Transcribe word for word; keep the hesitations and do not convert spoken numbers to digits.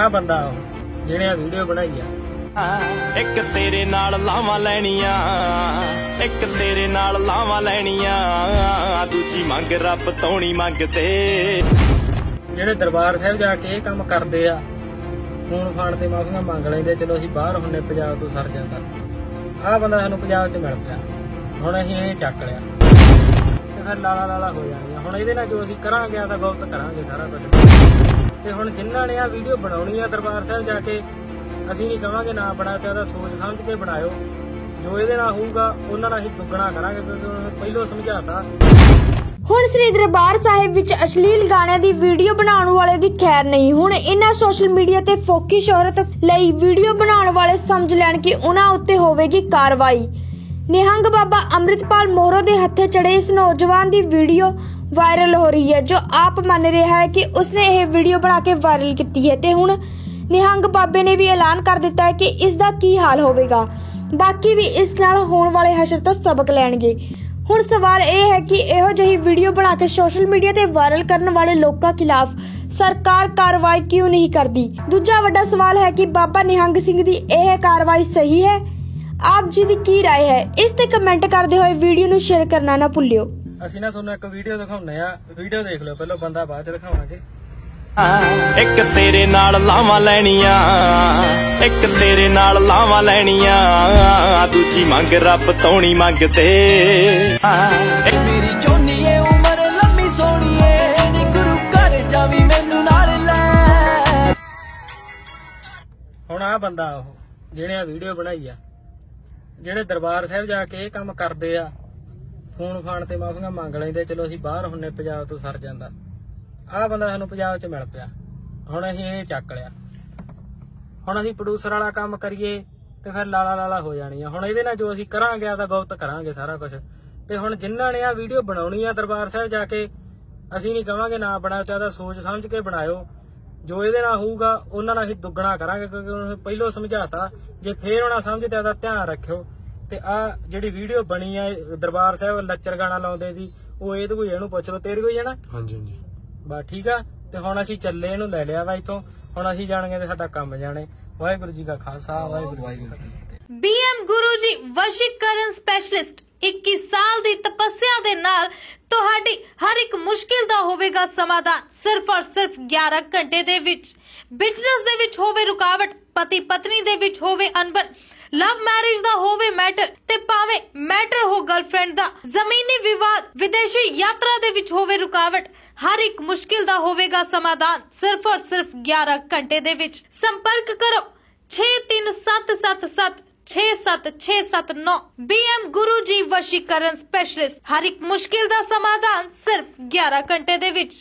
आ बंदा जिहने आ वीडियो बनाई आ। एक तेरे नाल लावा लैनिया, एक तेरे नाल लावा लैनिया, दूजी मंग रब तोणी मंगते। जिहड़े दरबार साहिब जाके ये काम करदे आ, खून फाड़ ते माफियां मंग लैंदे, चलो असीं बाहर हुन्ने पंजाब तो सर जांदा। आ बंदा सानूं पंजाब च मिल पिया, हुण असीं इह चक लिया, फिर लाला लाला हो जानी है। हुण इहदे नाल जो असीं करांगे आ तां गलत करांगे सारा कुछ। ते हुण जिन्हां ने आ वीडियो बनाउणी आ दरबार साहिब जाके, असीं नहीं कहांगे ना बनाओ, तां सोच समझ के बनाओ। जो इहदे नाल होऊगा उन्हां नाल असीं दुगना करांगे, क्योंकि पहिलो समझाता। हुण श्री दरबार साहिब विच अश्लील गाणियां दी वीडियो बनाउण वाले दी खैर नहीं। हुण इन्हां सोशल मीडिया ते फोकी शोहरत लई वीडियो बनाउण वाले समझ लैण कि उन्हां उत्ते होवेगी कार्रवाई। निहंग बाबा अमृतपाल मोहरों के हथे चढ़े इस नौजवान की वीडियो वायरल हो रही है, जो आप मान रहा है कि उसने यह वीडियो बना के वायरल की है। ते हुण निहंग बाबे ने भी ऐलान कर दिता है कि इसका की हाल होगा। बाकी भी इस नाल होने वाले हशर तो सबक लैणगे। हुण सवाल यह है कि इहो जेही वीडियो बना के सोशल मीडिया ते वायरल करने वाले लोगों खिलाफ सरकार कार्रवाई क्यों नहीं करती। दूजा वड्डा सवाल है कि बाबा निहंग सिंह की यह कार्रवाई सही है। आप जी दी की राय है इस ते कमेंट करदे होए वीडियो नू शेयर करना ना भुल्लियो। असीं ना तुहानू इक वीडियो दिखाउणे आ, वीडियो देख लिओ पहलो, बंदा बाद च दिखावांगे। एक तेरे नाल लावा लैनिया, एक तेरे नाल लावा लैनिया, दूजी मंग रब तोणी मंगते। मेरी चोनी ए उमर लम्मी सोनी ए, नी गुरु घर जावी मैनू नाल लै। हुण आ बंदा ओह जिहने आ वीडियो बनाई आ, ਜਿਹੜੇ ਦਰਬਾਰ ਸਾਹਿਬ ਜਾ ਕੇ ਇਹ ਕੰਮ ਕਰਦੇ ਆ, ਫੋਨ ਫਾਨ ਤੇ ਮਾਫੀਆਂ ਮੰਗ ਲੈਂਦੇ, ਚਲੋ ਅਸੀਂ ਬਾਹਰ ਹੁੰਨੇ ਪੰਜਾਬ ਤੋਂ ਸਰ ਜਾਂਦਾ। ਆਹ ਬੰਦਾ ਸਾਨੂੰ ਪੰਜਾਬ ਚ ਮਿਲ ਪਿਆ, ਹੁਣ ਅਸੀਂ ਇਹ ਚੱਕ ਲਿਆ। ਹੁਣ ਅਸੀਂ ਪ੍ਰੋਡਿਊਸਰ ਵਾਲਾ ਕੰਮ ਕਰੀਏ ਤੇ ਫਿਰ ਲਾਲਾ ਲਾਲਾ ਹੋ ਜਾਣੀ ਆ। ਹੁਣ ਇਹਦੇ ਨਾਲ ਜੋ ਅਸੀਂ ਕਰਾਂਗੇ ਆ ਤਾਂ ਗਲਤ ਕਰਾਂਗੇ ਸਾਰਾ ਕੁਝ। ਤੇ ਹੁਣ ਜਿਨ੍ਹਾਂ ਨੇ ਆ ਵੀਡੀਓ ਬਣਾਉਣੀ ਆ ਦਰਬਾਰ ਸਾਹਿਬ ਜਾ ਕੇ, ਅਸੀਂ ਨਹੀਂ ਕਹਾਂਗੇ ਨਾ ਬਣਾਓ, ਤਾਂ ਸੋਚ ਸਮਝ ਕੇ ਬਣਾਓ। जो ए होगा उन्होंने अभी दुगना करा, क्योंकि पहलो समझाता। जो फिर उन्हें समझते तो ध्यान रखियो। तो आ जी वीडियो बनी है दरबार साहब लच्चर गाना लाने की, वो ये कोई एनू पुछ लो, तेरे कोई है ना। हाँ जी बस ठीक है। तो हम असी चले, इनू लै लिया वा इथों, हम असी जाने तो साडा काम जाने। वाहेगुरू जी का Khalsa, Waheguru Waheguru. B M Guru ji वशीकरण specialist इक्कीस साल दी तपस्या दे नाल तुहाडी हर एक मुश्किल दा होवेगा समाधान सिर्फ और सिर्फ ग्यारह घंटे दे विच। बिजनेस दे विच होवे रुकावट, पति पत्नी दे विच होवे अनबन, लव मैरिज दा होवे मैटर ते पावे मैटर हो गर्लफ्रेंड दा, जमीनी विवाद, विदेशी यात्रा दे विच होवे रुकावट, हर एक मुश्किल दा होवेगा समाधान सिर्फ और सिर्फ ग्यारह घंटे दे विच। संपर्क करो छे तीन सत्त सत्त सत्त छे सत छे सत नौ। B M Guru ji वशीकरण specialist, हर एक मुश्किल का समाधान सिर्फ ग्यारह घंटे दे विच।